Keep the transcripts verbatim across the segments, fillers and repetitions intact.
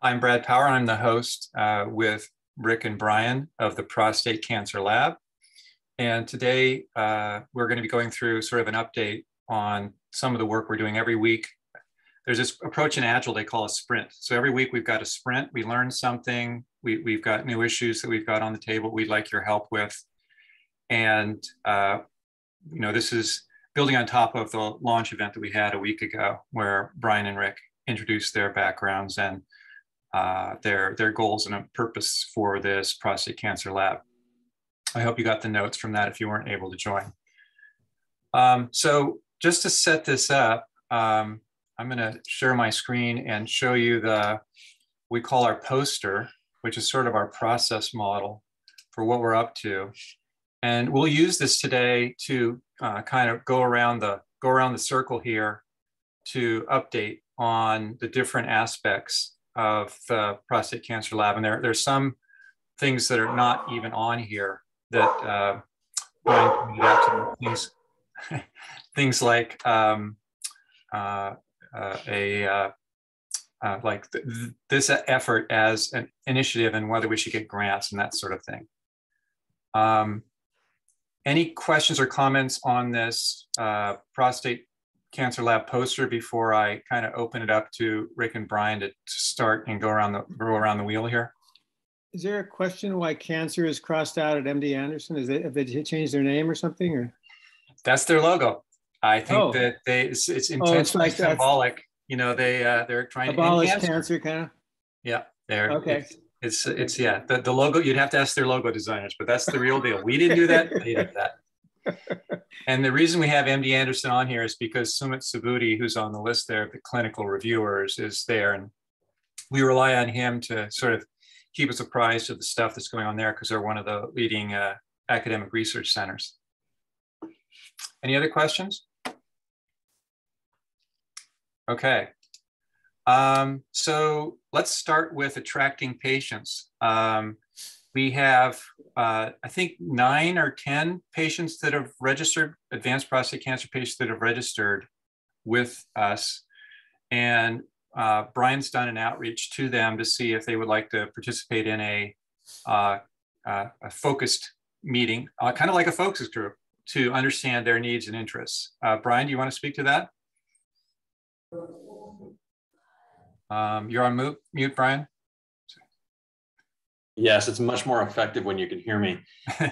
I'm Brad Power. I'm the host uh, with Rick and Brian of the Prostate Cancer Lab. And today uh, we're going to be going through sort of an update on some of the work we're doing every week. There's this approach in Agile they call a sprint. So every week we've got a sprint. We learn something. We, we've got new issues that we've got on the table we'd like your help with. And, uh, you know, this is building on top of the launch event that we had a week ago, where Brian and Rick introduced their backgrounds and uh, their, their goals and a purpose for this Prostate Cancer Lab. I hope you got the notes from that if you weren't able to join. Um, so just to set this up, um, I'm going to share my screen and show you the, we call our poster, which is sort of our process model for what we're up to. And we'll use this today to uh, kind of go around the go around the circle here to update on the different aspects of the Prostate Cancer Lab. And there, there's some things that are not even on here that uh, Brian pointed out to me. Things, things like um, uh, uh, a uh, uh, like th th this effort as an initiative and whether we should get grants and that sort of thing. Um, Any questions or comments on this uh, Prostate Cancer Lab poster before I kind of open it up to Rick and Brian to start and go around the go around the wheel here? Is there a question why cancer is crossed out at M D Anderson? Is it, have they changed their name or something? Or that's their logo. I think oh. that they it's, it's intentionally oh, it's like symbolic. You know, they uh, they're trying abolish to abolish cancer, kind of. Yeah, they're okay. It's, it's yeah, the, the logo, you'd have to ask their logo designers, but that's the real deal. We didn't do that, they did that. And the reason we have M D Anderson on here is because Sumit Subhuti, who's on the list there of the clinical reviewers, is there. And we rely on him to sort of keep us apprised of the stuff that's going on there because they're one of the leading uh, academic research centers. Any other questions? Okay. Um, so let's start with attracting patients. Um, we have, uh, I think, nine or ten patients that have registered, advanced prostate cancer patients that have registered with us. And uh, Brian's done an outreach to them to see if they would like to participate in a, uh, uh, a focused meeting, uh, kind of like a focus group, to understand their needs and interests. Uh, Brian, do you want to speak to that? Um, you're on mute, mute, Brian. Yes, it's much more effective when you can hear me.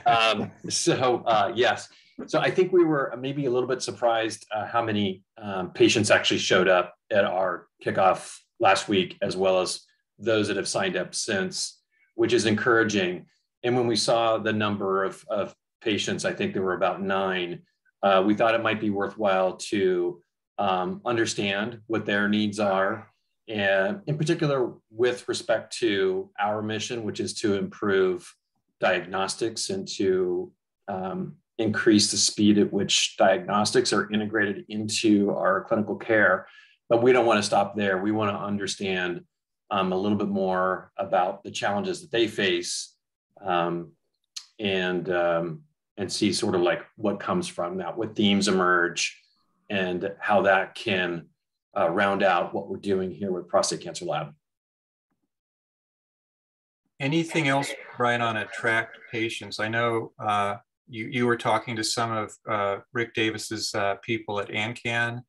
Um, so uh, yes, so I think we were maybe a little bit surprised uh, how many um, patients actually showed up at our kickoff last week, as well as those that have signed up since, which is encouraging. And when we saw the number of, of patients, I think there were about nine, uh, we thought it might be worthwhile to um, understand what their needs are. And in particular, with respect to our mission, which is to improve diagnostics and to um, increase the speed at which diagnostics are integrated into our clinical care. But we don't want to stop there. We want to understand um, a little bit more about the challenges that they face um, and, um, and see sort of like what comes from that, what themes emerge, and how that can Uh, round out what we're doing here with Prostate Cancer Lab. Anything else, Brian, on attract patients? I know uh, you, you were talking to some of uh, Rick Davis's uh, people at ANCAN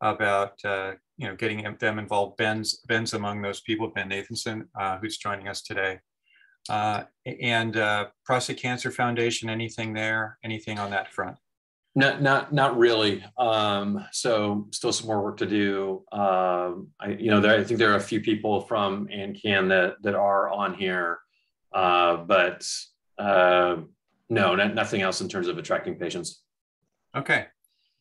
about uh, you know, getting them involved. Ben's, Ben's among those people, Ben Nathanson, uh, who's joining us today. Uh, and uh, Prostate Cancer Foundation, anything there? Anything on that front? Not, not, not really. Um, so, still some more work to do. Um, I, you know, there, I think there are a few people from ANCAN that that are on here, uh, but uh, no, not, nothing else in terms of attracting patients. Okay.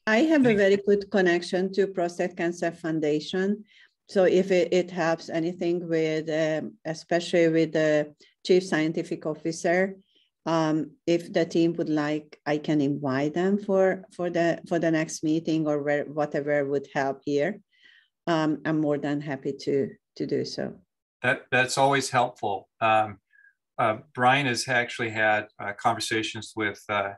I have a very good connection to Prostate Cancer Foundation, so if it, it helps anything with, um, especially with the chief scientific officer. Um, if the team would like, I can invite them for, for, the, for the next meeting or where, whatever would help here. Um, I'm more than happy to, to do so. That, that's always helpful. Um, uh, Brian has actually had uh, conversations with uh,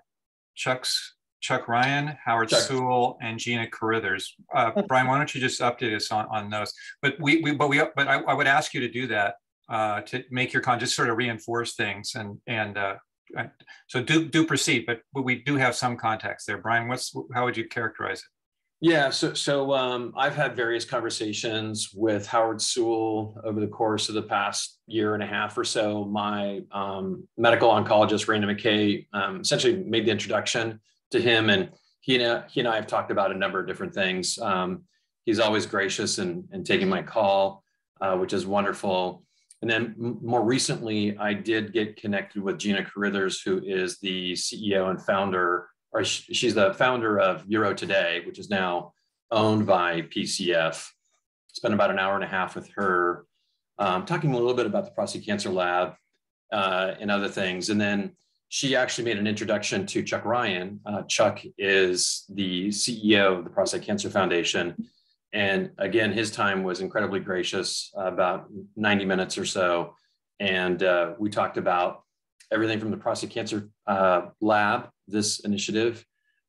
Chuck's, Chuck Ryan, Howard Chuck. Sewell, and Gina Carrithers. Uh, Brian, why don't you just update us on, on those? But we, we but we but I, I would ask you to do that, uh, to make your con just sort of reinforce things, and and uh, so do do proceed. But we do have some context there. Brian, what's how would you characterize it? Yeah, so so um, I've had various conversations with Howard Sewell over the course of the past year and a half or so. My um, medical oncologist Raina McKay um, essentially made the introduction to him, and he and I, he and I have talked about a number of different things. Um, he's always gracious in, in taking my call, uh, which is wonderful. And then more recently, I did get connected with Gina Carrithers, who is the C E O and founder, or she's the founder of Euro Today, which is now owned by P C F. Spent about an hour and a half with her, um, talking a little bit about the Prostate Cancer Lab uh, and other things. And then she actually made an introduction to Chuck Ryan. Uh, Chuck is the C E O of the Prostate Cancer Foundation. And again, his time was incredibly gracious, uh, about ninety minutes or so. And uh, we talked about everything from the Prostate Cancer uh, Lab, this initiative,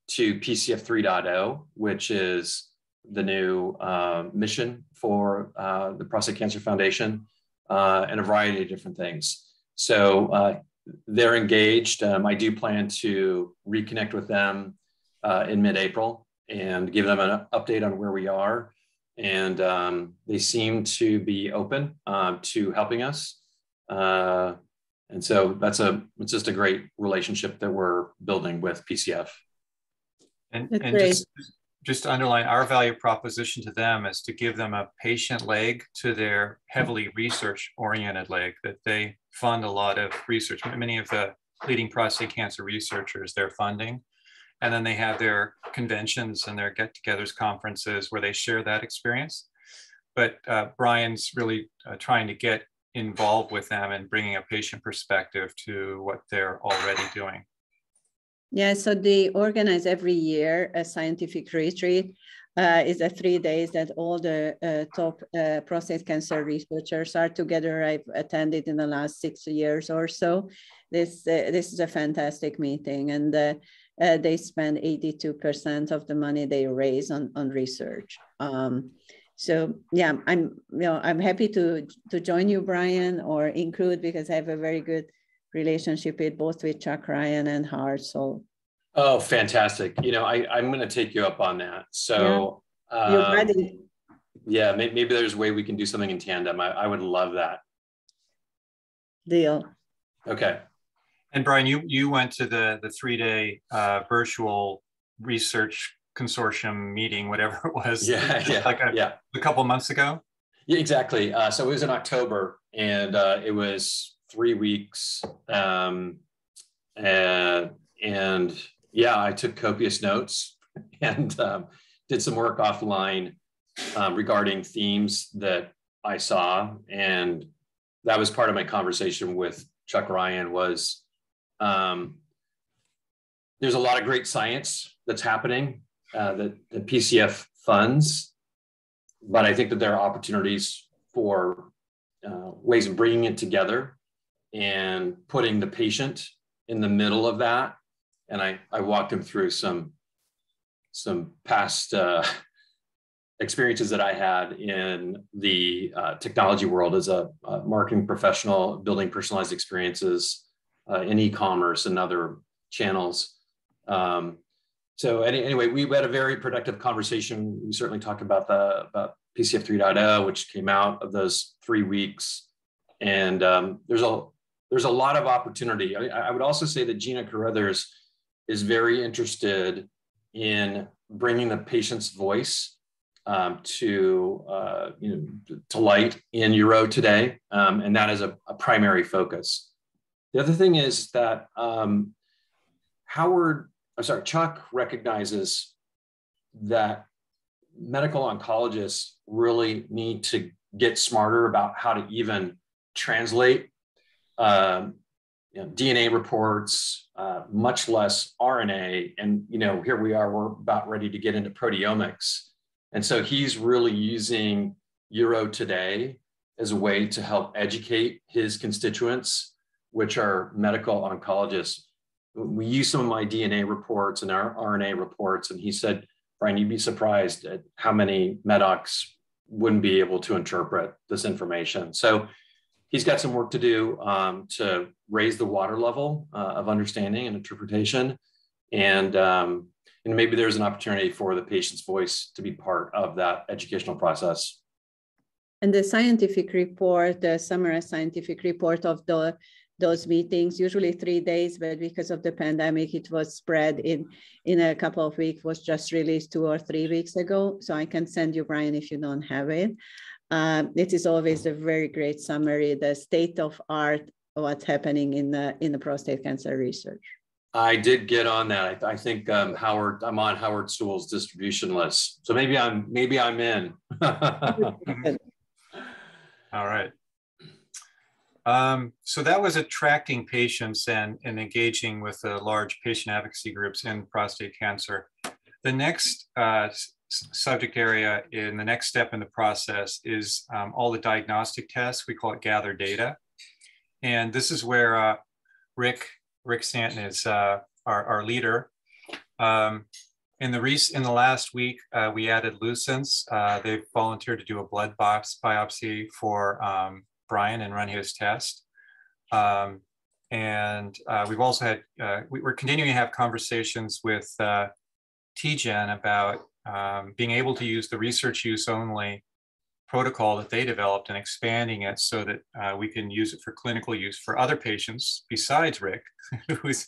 to P C F three point oh, which is the new uh, mission for uh, the Prostate Cancer Foundation, uh, and a variety of different things. So, uh, they're engaged. Um, I do plan to reconnect with them uh, in mid-April and give them an update on where we are. And um, they seem to be open uh, to helping us. Uh, and so that's a, it's just a great relationship that we're building with P C F. And, and just, just to underline, our value proposition to them is to give them a patient leg to their heavily research-oriented leg, that they fund a lot of research. Many of the leading prostate cancer researchers, they're funding. And then they have their conventions and their get-togethers, conferences, where they share that experience. But uh, Brian's really uh, trying to get involved with them and bringing a patient perspective to what they're already doing. Yeah, so they organize every year a scientific retreat. Uh, it's a three days that all the uh, top uh, prostate cancer researchers are together. I've attended in the last six years or so. This uh, this is a fantastic meeting, and uh, uh, they spend eighty-two percent of the money they raise on on research. Um, so yeah, I'm you know I'm happy to to join you, Brian, or include, because I have a very good relationship with both with Chuck Ryan and Howard Sewell. Oh, fantastic. You know, I, I'm going to take you up on that. So, yeah, um, ready. yeah maybe, maybe there's a way we can do something in tandem. I, I would love that. Deal. Okay. And Brian, you, you went to the, the three-day uh, virtual research consortium meeting, whatever it was, yeah, yeah, like a, yeah. a couple months ago? Yeah, exactly. Uh, so it was in October, and uh, it was three weeks. Um, and, and Yeah, I took copious notes and um, did some work offline um, regarding themes that I saw. And that was part of my conversation with Chuck Ryan was, um, there's a lot of great science that's happening uh, that the P C F funds, but I think that there are opportunities for uh, ways of bringing it together and putting the patient in the middle of that. And I, I walked him through some, some past uh, experiences that I had in the uh, technology world as a, a marketing professional, building personalized experiences uh, in e-commerce and other channels. Um, so any, anyway, we had a very productive conversation. We certainly talked about the about P C F three point oh, which came out of those three weeks. And um, there's, a, there's a lot of opportunity. I, I would also say that Gina Carrithers is very interested in bringing the patient's voice um, to uh, you know, to light in Euro Today, um, and that is a, a primary focus. The other thing is that um, Howard, I'm sorry, Chuck recognizes that medical oncologists really need to get smarter about how to even translate um, you know, D N A reports, uh, much less R N A. And, you know, here we are, we're about ready to get into proteomics. And so he's really using Euro Today as a way to help educate his constituents, which are medical oncologists, we used some of my D N A reports and our R N A reports. And he said, Brian, you'd be surprised at how many medocs wouldn't be able to interpret this information. So he's got some work to do um, to raise the water level uh, of understanding and interpretation. And, um, and maybe there's an opportunity for the patient's voice to be part of that educational process. And the scientific report, the summarized scientific report of the those meetings, usually three days, but because of the pandemic, it was spread in, in a couple of weeks, was just released two or three weeks ago. So I can send you, Brian, if you don't have it. Um, it is always a very great summary, the state of art, of what's happening in the, in the prostate cancer research. I did get on that. I, I think um, Howard, I'm on Howard Sewell's distribution list. So maybe I'm, maybe I'm in. All right. Um, so that was attracting patients and, and engaging with the large patient advocacy groups in prostate cancer. The next uh, subject area in the next step in the process is um, all the diagnostic tests. We call it gather data. And this is where uh, Rick, Rick Stanton is uh, our, our leader. Um, in, the rec in the last week, uh, we added Lucence. Uh, they volunteered to do a blood box biopsy for um, Brian and run his test. Um, and uh, we've also had, uh, we, we're continuing to have conversations with uh, TGen about um, being able to use the research use only protocol that they developed and expanding it so that uh, we can use it for clinical use for other patients besides Rick, who's,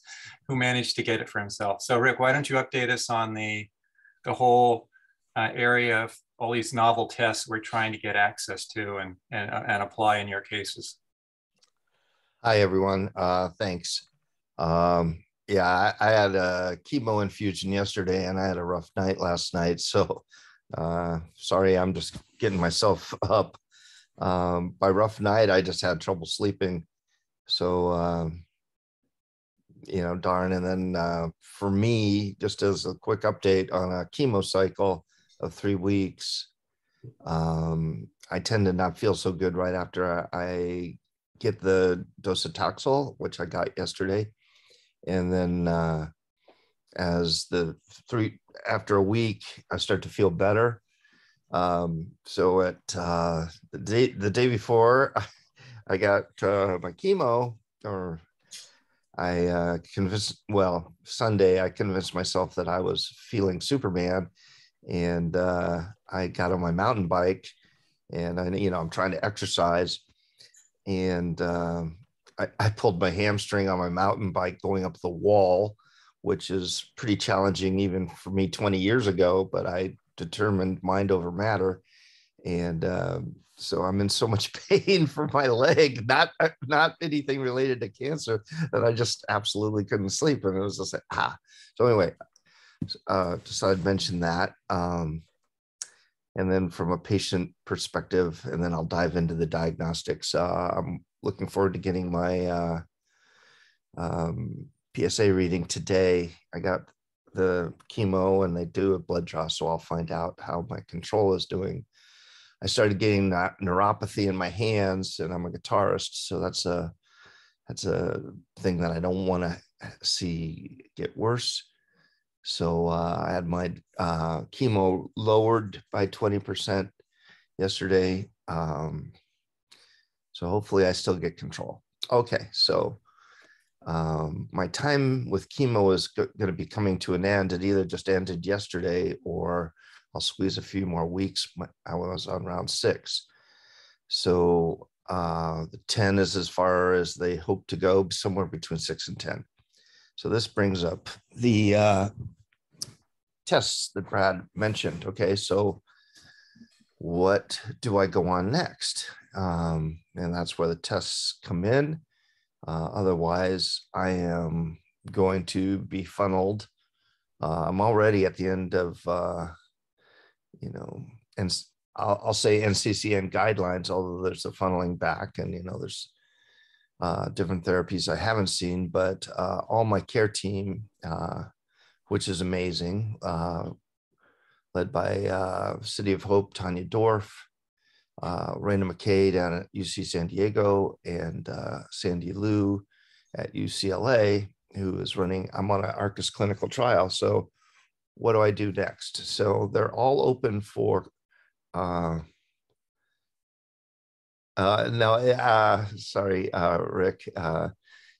who managed to get it for himself. So Rick, why don't you update us on the, the whole uh, area of all these novel tests we're trying to get access to and, and, and apply in your cases. Hi, everyone. Uh, thanks. Um, yeah, I, I had a chemo infusion yesterday and I had a rough night last night. So uh, sorry, I'm just getting myself up. Um, by rough night, I just had trouble sleeping. So, um, you know, darn. And then uh, for me, just as a quick update on a chemo cycle, of three weeks. Um, I tend to not feel so good right after I, I get the docetaxel, which I got yesterday. And then uh, as the three, after a week, I start to feel better. Um, so at uh, the, day, the day before I got uh, my chemo, or I uh, convinced, well, Sunday, I convinced myself that I was feeling Superman. And uh, I got on my mountain bike and I, you know, I'm trying to exercise and um, I, I pulled my hamstring on my mountain bike going up the wall, which is pretty challenging even for me twenty years ago, but I determined mind over matter. And um, so I'm in so much pain for my leg, not, not anything related to cancer, that I just absolutely couldn't sleep. And it was just like, ah, so anyway, Uh, just I'd mention that. Um, and then from a patient perspective, and then I'll dive into the diagnostics. Uh, I'm looking forward to getting my uh, um, P S A reading today. I got the chemo and they do a blood draw, so I'll find out how my control is doing. I started getting neuropathy in my hands and I'm a guitarist, so that's a, that's a thing that I don't want to see get worse. So uh, I had my uh, chemo lowered by twenty percent yesterday. Um, so hopefully I still get control. Okay, so um, my time with chemo is go gonna be coming to an end. It either just ended yesterday or I'll squeeze a few more weeks. My, I was on round six. So uh, the ten is as far as they hope to go, somewhere between six and ten. So this brings up the uh, tests that Brad mentioned. Okay, so what do I go on next? Um, and that's where the tests come in. Uh, otherwise, I am going to be funneled. Uh, I'm already at the end of, uh, you know, and I'll, I'll say N C C N guidelines, although there's a funneling back and, you know, there's Uh, different therapies I haven't seen, but uh, all my care team, uh, which is amazing, uh, led by uh, City of Hope, Tanya Dorff, uh, Raina McKay down at U C San Diego, and uh, Sandy Liu at U C L A who is running, I'm on an Arcus clinical trial. So what do I do next? So they're all open for, uh, uh, no, uh, sorry, uh, Rick. Uh,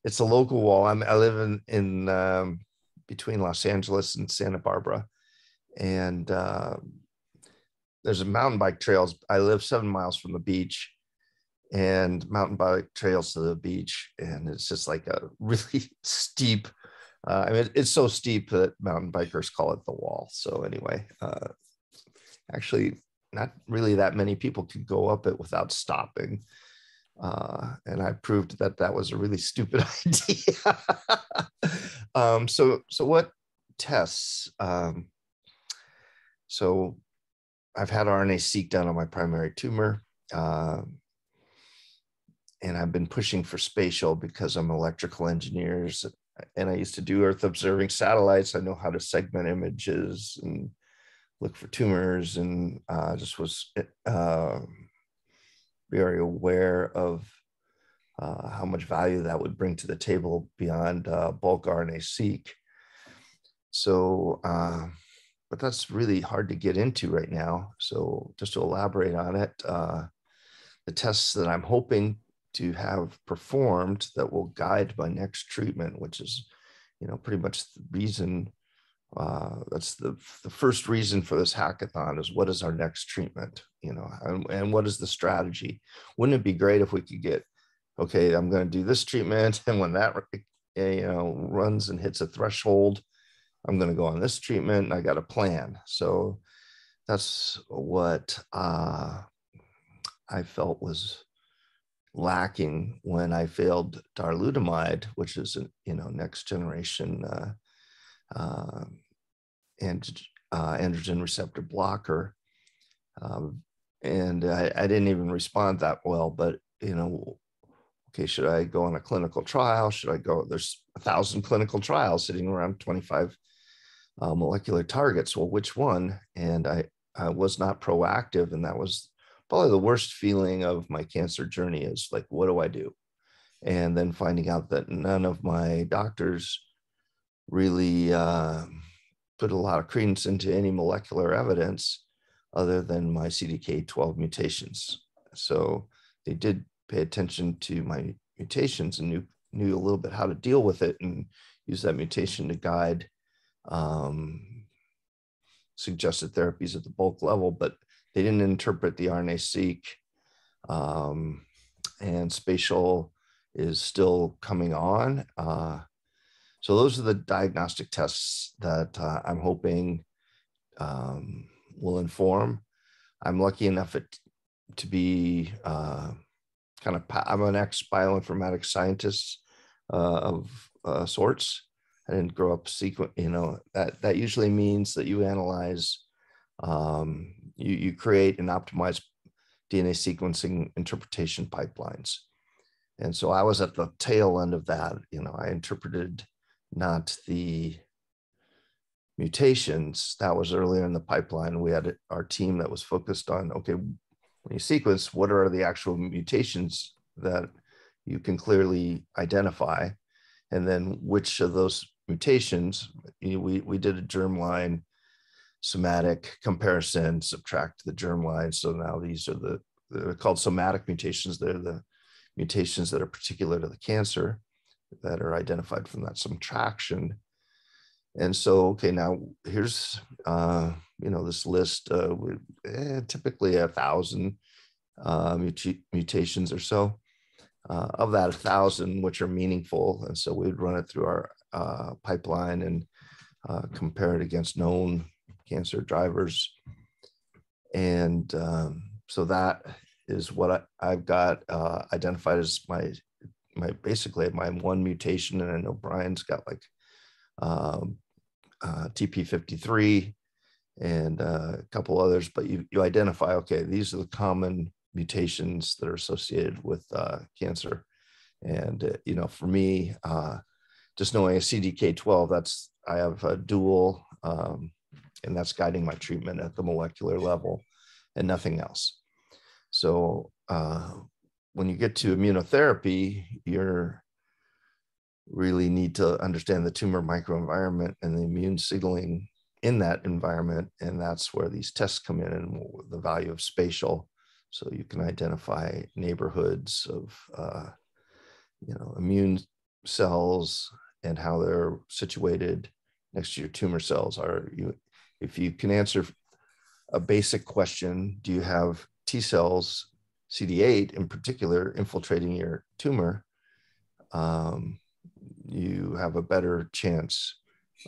it's a local wall. I'm, I live in, in um, between Los Angeles and Santa Barbara. And uh, there's a mountain bike trails. I live seven miles from the beach, and mountain bike trails to the beach. And it's just like a really steep, uh, I mean, it's so steep that mountain bikers call it the wall. So anyway, uh, actually not really that many people could go up it without stopping. Uh, and I proved that that was a really stupid idea. um, so, so what tests? Um, so I've had R N A-seq done on my primary tumor. Uh, And I've been pushing for spatial because I'm electrical engineers, and I used to do Earth observing satellites. I know how to segment images and look for tumors, and uh, just was uh, very aware of uh, how much value that would bring to the table beyond uh, bulk R N A-seq. So, uh, but that's really hard to get into right now. So just to elaborate on it, uh, the tests that I'm hoping to have performed that will guide my next treatment, which is, you know, pretty much the reason, uh, that's the, the first reason for this hackathon is what is our next treatment, you know, and, and what is the strategy? Wouldn't it be great if we could get, okay, I'm going to do this treatment, and when that, you know, runs and hits a threshold, I'm going to go on this treatment, and I got a plan. So that's what uh, I felt was lacking when I failed darolutamide, which is an, you know, next generation uh, uh, and, uh, androgen receptor blocker. Um, and I, I didn't even respond that well, but, you know, okay, should I go on a clinical trial? Should I go, there's a thousand clinical trials sitting around twenty-five uh, molecular targets. Well, which one? And I, I was not proactive, and that was probably the worst feeling of my cancer journey, is like, what do I do? And then finding out that none of my doctors really uh, put a lot of credence into any molecular evidence other than my C D K twelve mutations. So they did pay attention to my mutations and knew, knew a little bit how to deal with it and use that mutation to guide um, suggested therapies at the bulk level, but they didn't interpret the R N A-seq, um, and spatial is still coming on. Uh, so those are the diagnostic tests that uh, I'm hoping um, will inform. I'm lucky enough it, to be uh, kind of, I'm an ex-bioinformatics scientist uh, of uh, sorts. I didn't grow up sequen, you know, that, that usually means that you analyze Um, you, you create and optimize D N A sequencing interpretation pipelines. And so I was at the tail end of that. You know, I interpreted not the mutations. That was earlier in the pipeline. We had our team that was focused on, okay, when you sequence, what are the actual mutations that you can clearly identify? And then which of those mutations, you know, we, we did a germline somatic comparison, subtract the germline. So now these are the, they're called somatic mutations. They're the mutations that are particular to the cancer that are identified from that subtraction. And so, okay, now here's, uh, you know, this list, uh, with, eh, typically a thousand uh, mut- mutations or so. Uh, of that, a thousand, which are meaningful. And so we'd run it through our uh, pipeline and uh, compare it against known cancer drivers. And um, so that is what I, I've got uh, identified as my, my basically my one mutation. And I know Brian's got like um, uh, T P fifty-three and uh, a couple others, but you, you identify, okay, these are the common mutations that are associated with uh, cancer. And, uh, you know, for me, uh, just knowing a C D K twelve, that's, I have a dual, um, and that's guiding my treatment at the molecular level and nothing else. So uh, when you get to immunotherapy, you're really need to understand the tumor microenvironment and the immune signaling in that environment. And that's where these tests come in, and the value of spatial. So you can identify neighborhoods of uh, you know, immune cells and how they're situated next to your tumor cells. Are you, if you can answer a basic question, do you have T cells, C D eight in particular, infiltrating your tumor, um, you have a better chance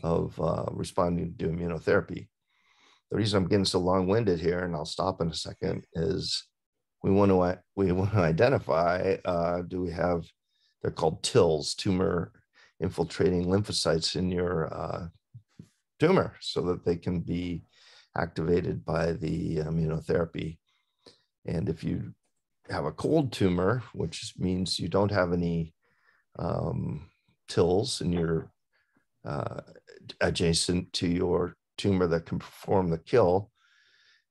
of uh, responding to immunotherapy. The reason I'm getting so long-winded here, and I'll stop in a second, is we want to we want to identify, uh, do we have, they're called TILs, tumor infiltrating lymphocytes in your uh, tumor, so that they can be activated by the immunotherapy. And if you have a cold tumor, which means you don't have any um, TILs in your uh, adjacent to your tumor that can perform the kill,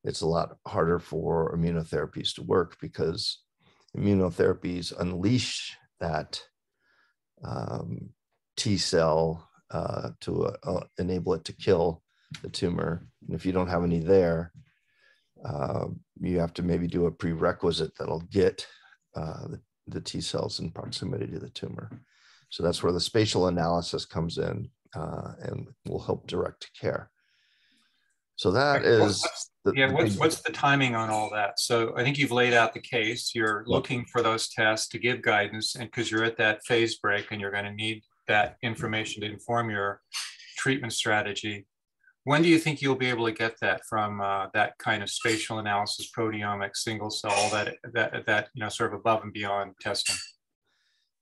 it's a lot harder for immunotherapies to work, because immunotherapies unleash that um, T cell uh, to uh, enable it to kill the tumor. And if you don't have any there, uh, you have to maybe do a prerequisite that'll get uh, the, the T cells in proximity to the tumor. So that's where the spatial analysis comes in uh, and will help direct care. So that is... The, yeah, what's, what's the timing on all that? So I think you've laid out the case. You're looking for those tests to give guidance, and because you're at that phase break and you're going to need that information to inform your treatment strategy. When do you think you'll be able to get that from uh, that kind of spatial analysis, proteomics, single cell, all that, that, that, you know, sort of above and beyond testing?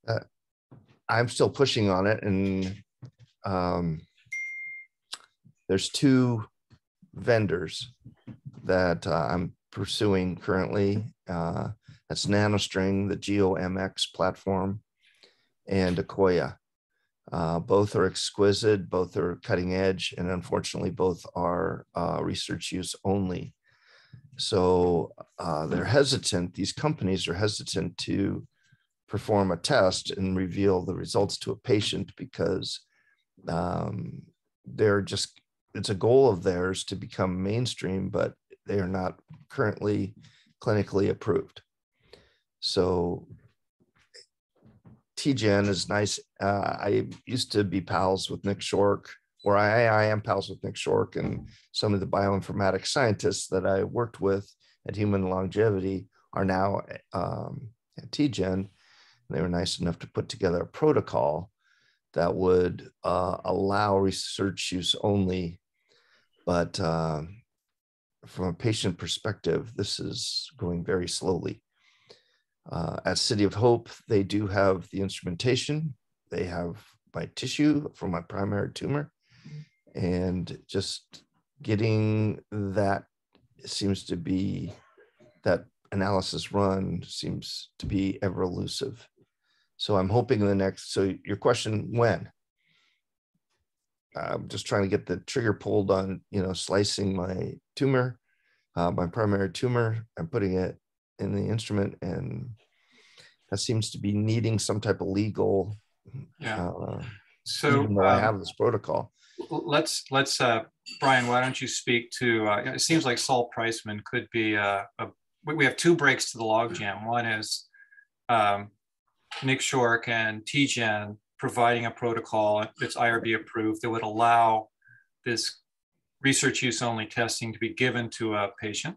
Uh, I'm still pushing on it. And um, there's two vendors that uh, I'm pursuing currently. Uh, that's Nanostring, the GeoMx platform, and Akoya. Uh, both are exquisite, both are cutting edge, and unfortunately, both are uh, research use only. So uh, they're hesitant, these companies are hesitant to perform a test and reveal the results to a patient, because um, they're just, it's a goal of theirs to become mainstream, but they are not currently clinically approved. So TGen is nice. Uh, I used to be pals with Nick Shork, or I, I am pals with Nick Shork and some of the bioinformatics scientists that I worked with at Human Longevity are now um, at TGen. They were nice enough to put together a protocol that would uh, allow research use only. But uh, from a patient perspective, this is going very slowly. Uh, at City of Hope, they do have the instrumentation. They have my tissue from my primary tumor, and just getting that seems to be, that analysis run seems to be ever elusive. So I'm hoping in the next, so your question, when? I'm just trying to get the trigger pulled on, you know, slicing my tumor, uh, my primary tumor, and putting it in the instrument, and that seems to be needing some type of legal. Yeah. Uh, so even though um, I have this protocol. Let's let's uh, Brian, why don't you speak to? Uh, it seems like Saul Priceman could be. Uh, a, we have two breaks to the logjam. One is um, Nick Shork and TGen providing a protocol that's I R B approved that would allow this research use only testing to be given to a patient.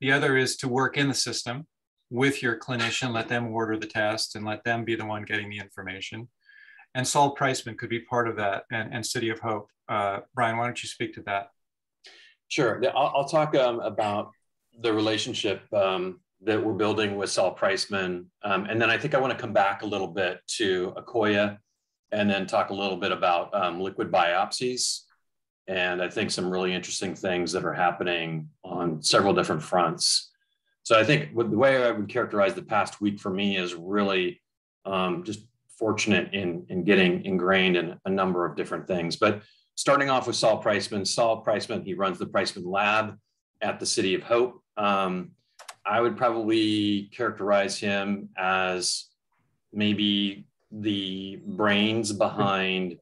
The other is to work in the system with your clinician, let them order the test and let them be the one getting the information. And Saul Priceman could be part of that, and, and City of Hope. Uh, Brian, why don't you speak to that? Sure, I'll, I'll talk um, about the relationship um, that we're building with Saul Priceman. Um, and then I think I wanna come back a little bit to Akoya and then talk a little bit about um, liquid biopsies. And I think some really interesting things that are happening on several different fronts. So I think the way I would characterize the past week for me is really um, just fortunate in, in getting ingrained in a number of different things. But starting off with Saul Priceman, Saul Priceman, he runs the Priceman Lab at the City of Hope. Um, I would probably characterize him as maybe the brains behind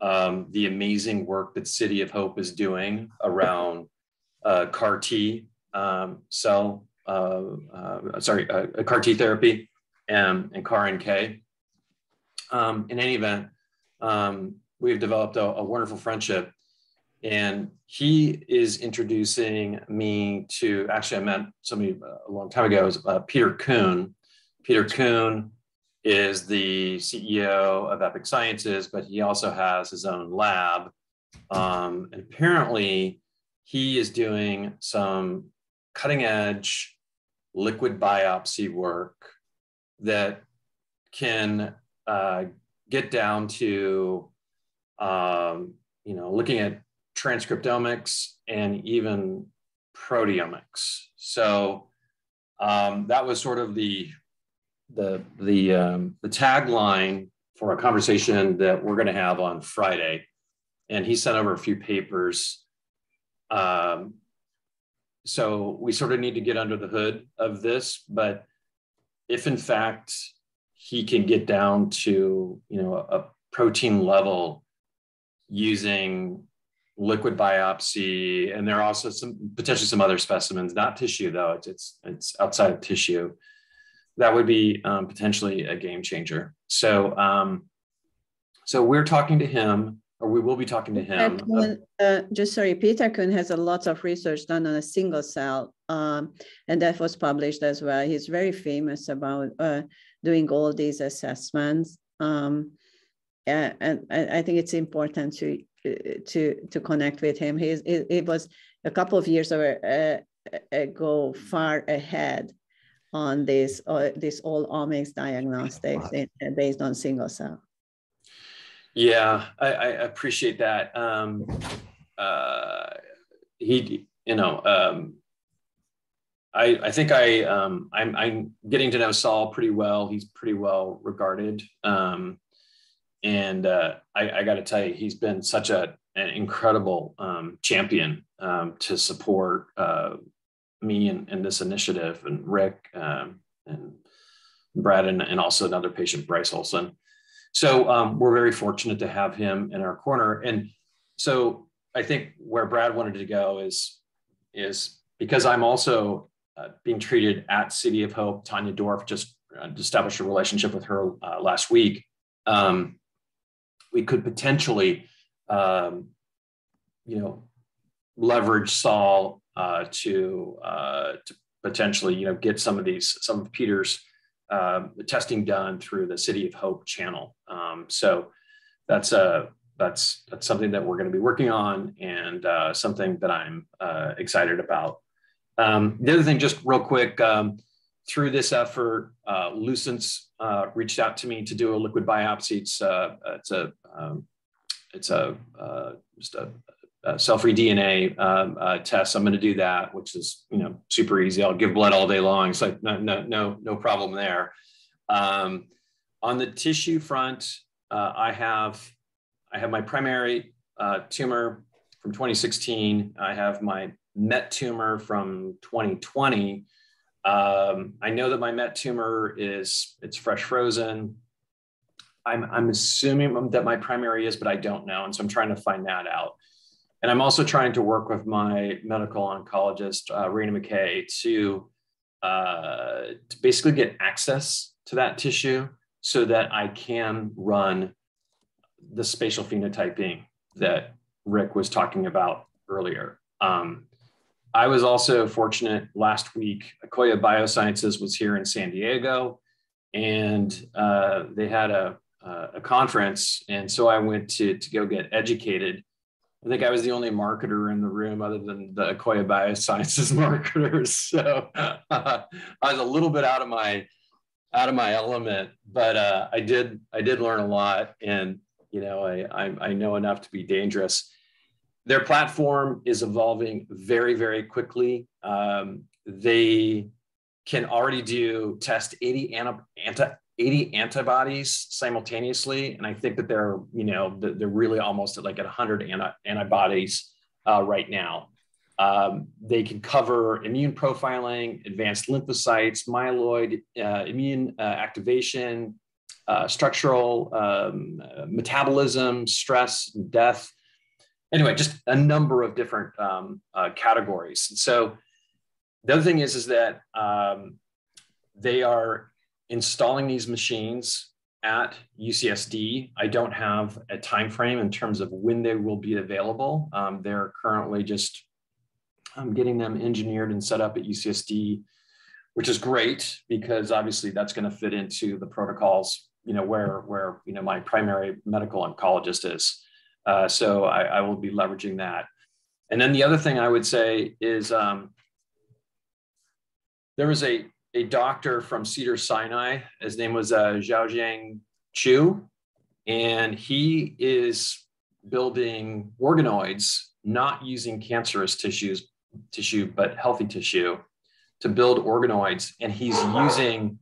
um, the amazing work that City of Hope is doing around uh, C A R-T um, cell, uh, uh, sorry, uh, C A R-T therapy and, and C A R N K. Um, in any event, um, we've developed a, a wonderful friendship, and he is introducing me to, actually I met somebody a long time ago, uh, Peter Kuhn. Peter Kuhn is the C E O of Epic Sciences, but he also has his own lab. Um, and apparently he is doing some cutting edge liquid biopsy work that can uh, get down to, um, you know, looking at transcriptomics and even proteomics. So um, that was sort of the the the um, the tagline for a conversation that we're going to have on Friday, and he sent over a few papers. Um, so we sort of need to get under the hood of this, but if in fact he can get down to, you know, a protein level using liquid biopsy, and there are also some potentially some other specimens, not tissue though, it's it's, it's outside of tissue. That would be um, potentially a game changer. So, um, so we're talking to him, or we will be talking to him. Kuhn, uh, just sorry, Peter Kuhn has a lot of research done on a single cell, um, and that was published as well. He's very famous about uh, doing all these assessments, um, and, and I think it's important to to to connect with him. He's it, it was a couple of years ago, far ahead on this, uh, this all omics diagnostics in, uh, based on single cell. Yeah, I, I appreciate that. Um, uh, he, you know, um, I, I think I, um, I'm, I'm getting to know Saul pretty well. He's pretty well regarded. Um, and uh, I, I gotta tell you, he's been such a, an incredible um, champion um, to support uh, me and, and this initiative, and Rick um, and Brad, and, and also another patient, Bryce Olson. So um, we're very fortunate to have him in our corner. And so I think where Brad wanted to go is, is because I'm also uh, being treated at City of Hope. Tanya Dorff just established a relationship with her uh, last week. Um, we could potentially, um, you know, leverage Saul Uh, to, uh, to potentially, you know, get some of these, some of Peter's uh, testing done through the City of Hope channel. Um, so that's, uh, that's, that's something that we're going to be working on, and uh, something that I'm uh, excited about. Um, the other thing, just real quick, um, through this effort, uh, Lucence uh, reached out to me to do a liquid biopsy. It's, uh, it's a, um, it's a, uh, just a, Uh, cell-free D N A um, uh, tests. I'm going to do that, which is, you know, super easy. I'll give blood all day long. It's like, no, no, no, no problem there. Um, on the tissue front, uh, I have, I have my primary uh, tumor from twenty sixteen. I have my MET tumor from twenty twenty. Um, I know that my MET tumor is, it's fresh frozen. I'm, I'm assuming that my primary is, but I don't know. And so I'm trying to find that out. And I'm also trying to work with my medical oncologist, uh, Raina McKay, to, uh, to basically get access to that tissue so that I can run the spatial phenotyping that Rick was talking about earlier. Um, I was also fortunate last week, Akoya Biosciences was here in San Diego, and uh, they had a, a, a conference. And so I went to, to go get educated. I think I was the only marketer in the room other than the Akoya Biosciences marketers. So uh, I was a little bit out of my, out of my element, but uh, I did, I did learn a lot, and, you know, I, I, I know enough to be dangerous. Their platform is evolving very, very quickly. Um, they can already do test eighty anti eighty antibodies simultaneously. And I think that they're, you know, they're really almost at like at one hundred anti antibodies uh, right now. Um, they can cover immune profiling, advanced lymphocytes, myeloid, uh, immune uh, activation, uh, structural um, metabolism, stress, death. Anyway, just a number of different um, uh, categories. And so the other thing is, is that um, they are installing these machines at U C S D. I don't have a time frame in terms of when they will be available. Um, they're currently just um, getting them engineered and set up at U C S D, which is great because obviously that's going to fit into the protocols, you know, where where you know my primary medical oncologist is. Uh, so I, I will be leveraging that. And then the other thing I would say is um, there was a a doctor from Cedars-Sinai. His name was uh, Zhaojiang Chu, and he is building organoids, not using cancerous tissues, tissue, but healthy tissue to build organoids. And he's using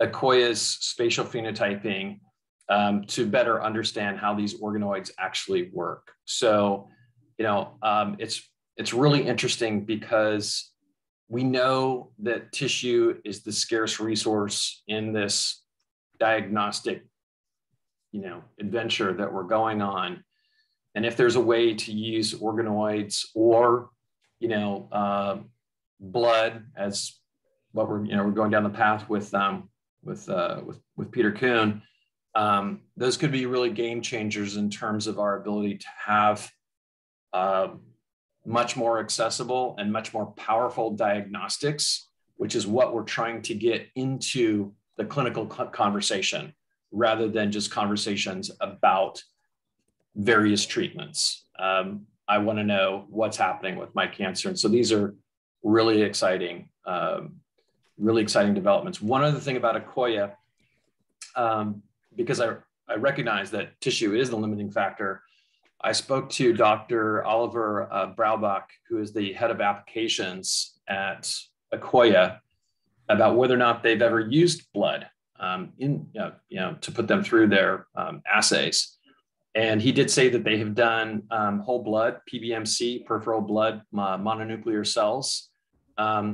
Akoya's spatial phenotyping um, to better understand how these organoids actually work. So, you know, um, it's, it's really interesting because we know that tissue is the scarce resource in this diagnostic, you know, adventure that we're going on. And if there's a way to use organoids or, you know, uh, blood as what we're, you know, we're going down the path with um, with, uh, with with Peter Kuhn, um, those could be really game changers in terms of our ability to have Uh, much more accessible and much more powerful diagnostics, which is what we're trying to get into the clinical conversation rather than just conversations about various treatments. Um, I want to know what's happening with my cancer. And so these are really exciting, um, really exciting developments. One other thing about Akoya, um, because I, I recognize that tissue is the limiting factor, I spoke to Doctor Oliver uh, Braubach, who is the head of applications at Akoya, about whether or not they've ever used blood um, in, you know, you know, to put them through their um, assays. And he did say that they have done um, whole blood, P B M C, peripheral blood, uh, mononuclear cells. Um,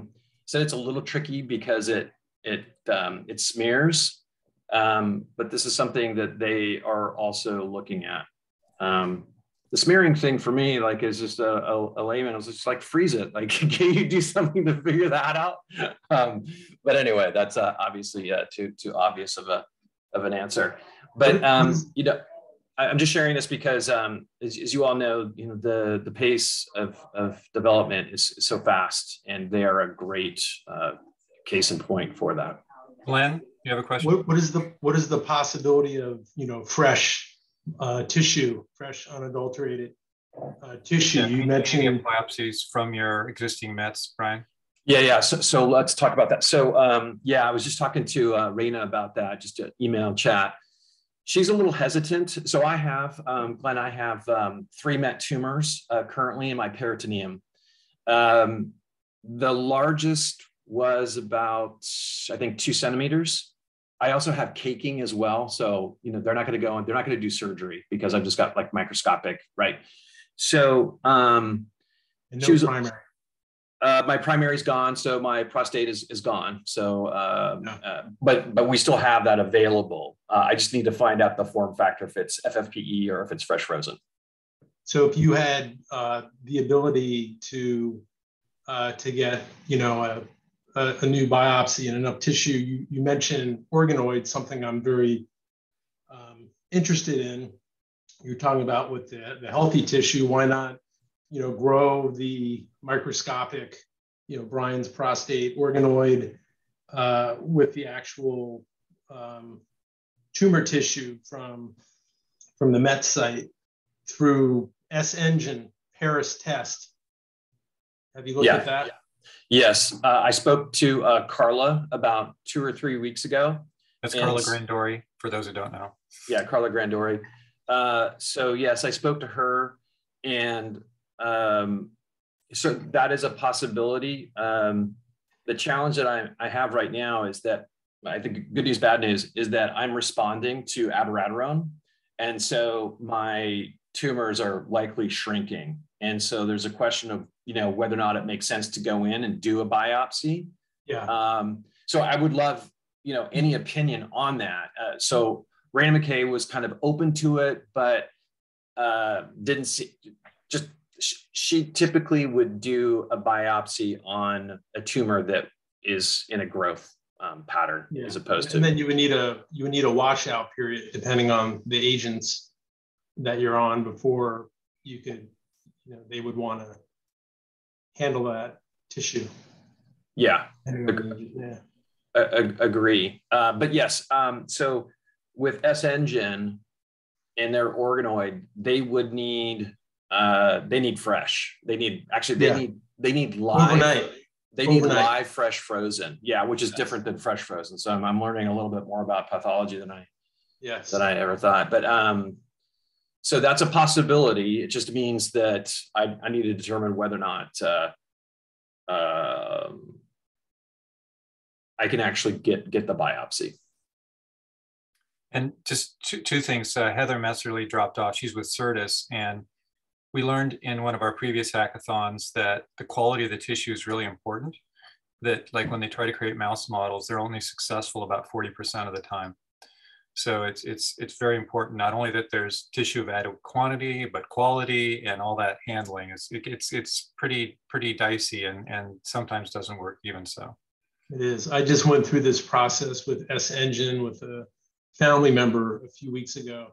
so it's a little tricky because it, it, um, it smears, um, but this is something that they are also looking at. Um, The smearing thing for me, like, is just a, a, a layman. I was just like, freeze it. Like, can you do something to figure that out? Um, but anyway, that's uh, obviously uh, too too obvious of a of an answer. But um, you know, I'm just sharing this because, um, as, as you all know, you know the the pace of of development is, is so fast, and they are a great uh, case in point for that. Glenn, you have a question? What, what is the what is the possibility of you know fresh Uh, tissue, fresh, unadulterated uh, tissue. Yeah, you mentioned biopsies from your existing mets, Brian. Yeah, yeah. So, so let's talk about that. So, um, yeah, I was just talking to uh, Raina about that, just an email chat. She's a little hesitant. So I have, um, Glenn, I have um, three met tumors uh, currently in my peritoneum. Um, the largest was about, I think, two centimeters. I also have caking as well. So, you know, they're not going to go and they're not going to do surgery because I've just got like microscopic, right? So, um, and no she was, primary. Uh, my primary is gone. So my prostate is, is gone. So, uh, no. uh, but, but we still have that available. Uh, I just need to find out the form factor, if it's F F P E or if it's fresh frozen. So if you had, uh, the ability to, uh, to get, you know, a, A, a new biopsy and enough tissue. You, you mentioned organoids, something I'm very um, interested in. You're talking about with the, the healthy tissue. Why not, you know, grow the microscopic, you know, Brian's prostate organoid uh, with the actual um, tumor tissue from from the Met site through SEngine Paris test. Have you looked yeah, at that? Yeah. Yes, uh, I spoke to uh, Carla about two or three weeks ago. That's Carla Grandori, for those who don't know. Yeah, Carla Grandori. Uh, so yes, I spoke to her, and um, so that is a possibility. Um, the challenge that I, I have right now is that, I think good news, bad news, is that I'm responding to abiraterone, and so my tumors are likely shrinking. And so there's a question of, you know, whether or not it makes sense to go in and do a biopsy. Yeah. Um, so I would love, you know, any opinion on that. Uh, so Raina McKay was kind of open to it, but uh, didn't see, just, she typically would do a biopsy on a tumor that is in a growth um, pattern, yeah. as opposed to. And then you would need a, you would need a washout period, depending on the agents that you're on, before you could, you know, they would want to handle that tissue. Yeah. Ag- yeah. Ag- agree. Uh, but yes. Um, so with SEngine and their organoid, they would need, uh, they need fresh. They need, actually, they yeah. need, they need live. Overnight. They need Overnight. live, fresh, frozen. Yeah. Which is yes. different than fresh frozen. So I'm, I'm learning a little bit more about pathology than I, yes. than I ever thought. But, um, so that's a possibility. It just means that I, I need to determine whether or not, uh, uh, I can actually get, get the biopsy. And just two, two things, uh, Heather Messerly dropped off. She's with Certus, and we learned in one of our previous hackathons that the quality of the tissue is really important, that like when they try to create mouse models, they're only successful about forty percent of the time. So it's, it's, it's very important, not only that there's tissue of adequate quantity, but quality and all that handling. It's, it, it's, it's pretty, pretty dicey, and, and sometimes doesn't work even so. It is. I just went through this process with SEngine with a family member a few weeks ago.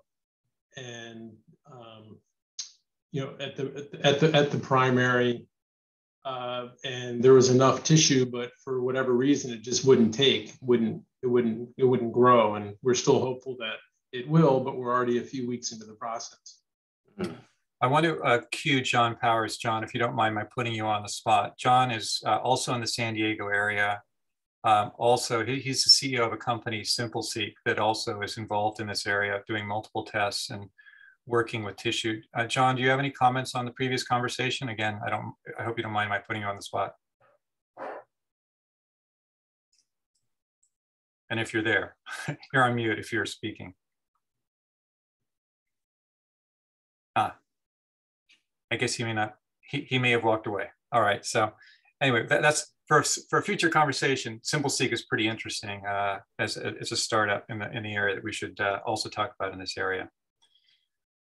And, um, you know, at the, at the, at the primary, uh, and there was enough tissue, but for whatever reason, it just wouldn't take, wouldn't, it wouldn't, it wouldn't grow. And we're still hopeful that it will, but we're already a few weeks into the process. I want to uh, cue John Powers. John, if you don't mind my putting you on the spot. John is uh, also in the San Diego area. Um, also, he, he's the C E O of a company, SimpleSeq, that also is involved in this area of doing multiple tests and working with tissue. Uh, John, do you have any comments on the previous conversation? Again, I don't. I hope you don't mind my putting you on the spot. And if you're there, you're on mute if you're speaking. Ah, I guess he may not. He, he may have walked away. All right. So, anyway, that, that's. For, for a future conversation, SimpleSeq is pretty interesting uh, as, as a startup in the, in the area that we should uh, also talk about in this area.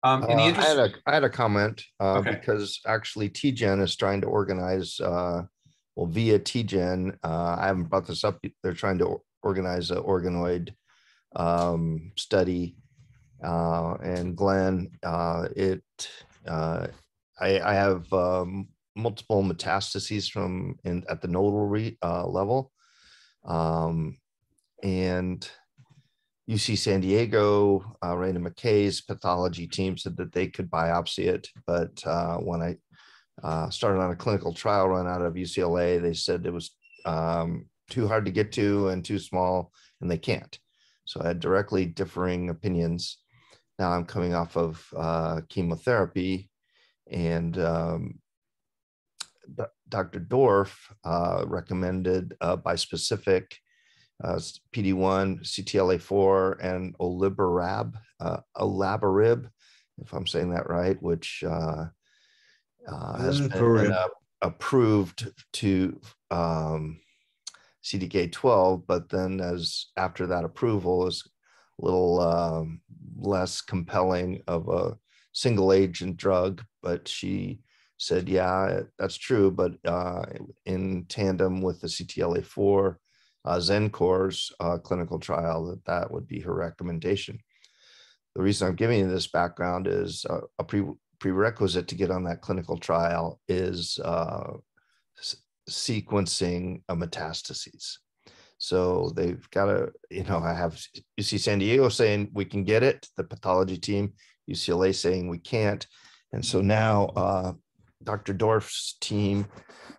Um, in the interest- uh, I, had a, I had a comment uh, okay. because actually TGen is trying to organize, uh, well, via TGen, uh, I haven't brought this up, they're trying to organize an organoid um, study. Uh, and Glenn, uh, it, uh, I, I have... Um, multiple metastases from in at the nodal re, uh, level, um, and U C San Diego, uh, Raina McKay's pathology team said that they could biopsy it, but uh, when I uh, started on a clinical trial run out of U C L A, they said it was um, too hard to get to and too small, and they can't. So I had directly differing opinions. Now I'm coming off of uh, chemotherapy, and um, Doctor Dorff uh, recommended uh, bispecific uh, P D one, C T L A four, and Oliberab, uh, Olabarib, if I'm saying that right, which uh, uh, has Oliberib. been uh, approved to um, C D K twelve, but then as after that approval is a little um, less compelling of a single agent drug, but she said, yeah, that's true, but uh, in tandem with the C T L A four, uh, Xencor's uh, clinical trial, that that would be her recommendation. The reason I'm giving you this background is uh, a pre- prerequisite to get on that clinical trial is uh, s- sequencing uh, metastases. So they've got to, you know, I have U C San Diego saying we can get it, the pathology team, U C L A saying we can't, and so now, uh, Doctor Dorff's team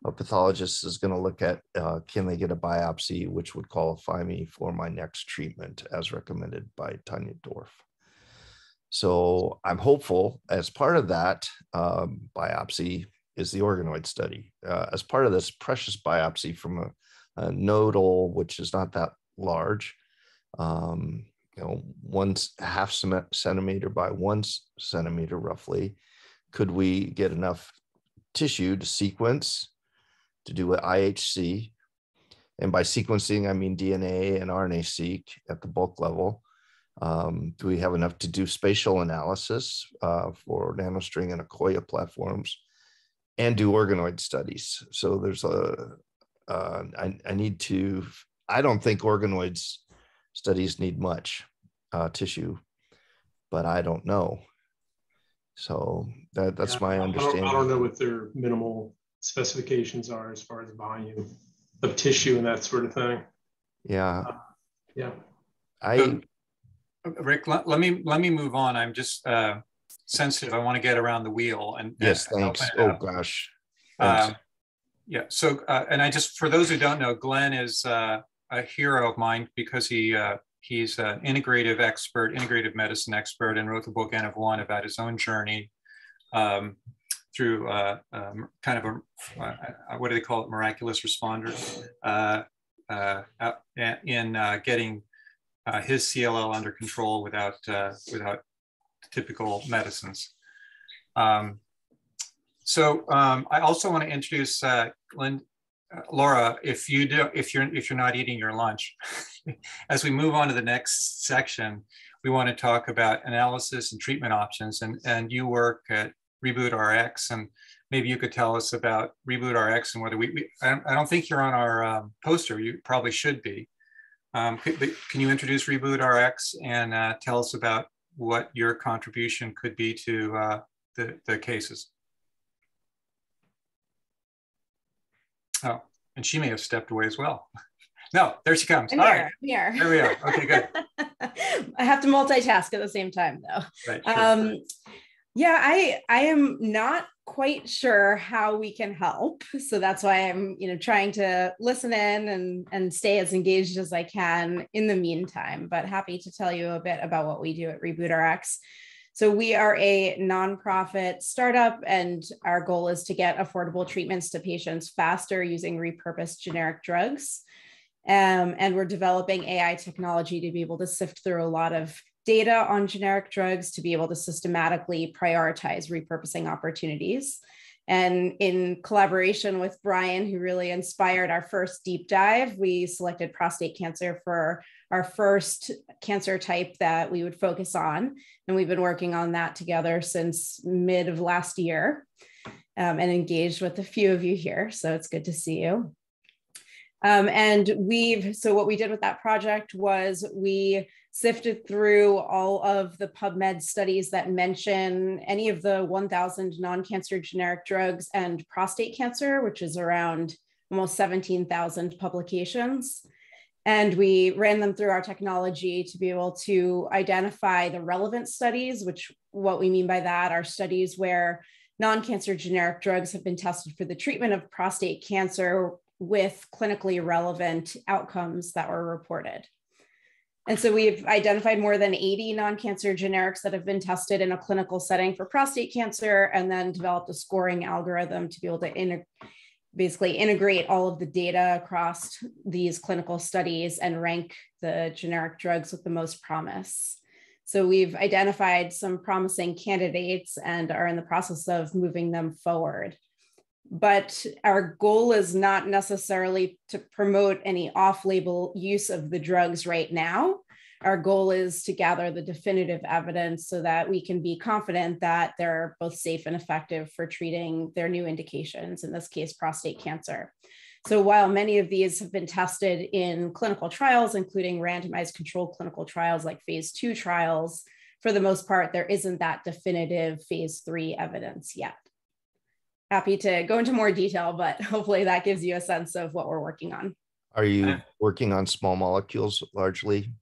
of pathologists is going to look at, uh, can they get a biopsy, which would qualify me for my next treatment as recommended by Tanya Dorff. So I'm hopeful as part of that um, biopsy is the organoid study. Uh, as part of this precious biopsy from a, a nodal, which is not that large, um, you know, one half centimeter by one centimeter roughly, could we get enough tissue to sequence, to do an I H C? And by sequencing, I mean D N A and R N A-seq at the bulk level. Um, do we have enough to do spatial analysis uh, for Nanostring and Akoya platforms and do organoid studies? So there's a, uh, I, I need to, I don't think organoids studies need much uh, tissue, but I don't know. So that, that's yeah, my understanding. I don't, I don't know what their minimal specifications are as far as volume of tissue and that sort of thing. Yeah. Uh, yeah. I, so, Rick, let, let me let me move on. I'm just uh, sensitive. I want to get around the wheel. And yes, and thanks. Oh gosh. Thanks. Um, yeah. So, uh, and I just, for those who don't know, Glenn is uh, a hero of mine because he uh, he's an integrative expert, integrative medicine expert, and wrote the book N of One about his own journey um, through uh, um, kind of a uh, what do they call it? Miraculous responder uh, uh, in uh, getting. Uh, his C L L under control without uh, without typical medicines. Um, so um, I also want to introduce uh, Glenn, uh, Laura. If you do, if you're if you're not eating your lunch, as we move on to the next section, we want to talk about analysis and treatment options. And and you work at RebootRx, and maybe you could tell us about RebootRx and whether we. we I, don't, I don't think you're on our um, poster. You probably should be. Um, can you introduce RebootRx and uh, tell us about what your contribution could be to uh, the, the cases? Oh, and she may have stepped away as well. No, there she comes. I'm All here, right. Here. There we are. Okay, good. I have to multitask at the same time, though. Right, sure, um, right. Yeah, I, I am not quite sure how we can help. So that's why I'm, you know, trying to listen in and, and stay as engaged as I can in the meantime, but happy to tell you a bit about what we do at RebootRx. So we are a nonprofit startup, and our goal is to get affordable treatments to patients faster using repurposed generic drugs. Um, and we're developing A I technology to be able to sift through a lot of data on generic drugs to be able to systematically prioritize repurposing opportunities. And in collaboration with Brian, who really inspired our first deep dive, we selected prostate cancer for our first cancer type that we would focus on. And we've been working on that together since mid of last year um, and engaged with a few of you here. So it's good to see you. Um, and we've, so what we did with that project was we sifted through all of the PubMed studies that mention any of the one thousand non-cancer generic drugs and prostate cancer, which is around almost seventeen thousand publications. And we ran them through our technology to be able to identify the relevant studies, which what we mean by that are studies where non-cancer generic drugs have been tested for the treatment of prostate cancer with clinically relevant outcomes that were reported. And so we've identified more than eighty non-cancer generics that have been tested in a clinical setting for prostate cancer, and then developed a scoring algorithm to be able to inter- basically integrate all of the data across these clinical studies and rank the generic drugs with the most promise. So we've identified some promising candidates and are in the process of moving them forward. But our goal is not necessarily to promote any off-label use of the drugs right now. Our goal is to gather the definitive evidence so that we can be confident that they're both safe and effective for treating their new indications, in this case, prostate cancer. So while many of these have been tested in clinical trials, including randomized controlled clinical trials like phase two trials, for the most part, there isn't that definitive phase three evidence yet. Happy to go into more detail, but hopefully that gives you a sense of what we're working on. Are you working on small molecules largely?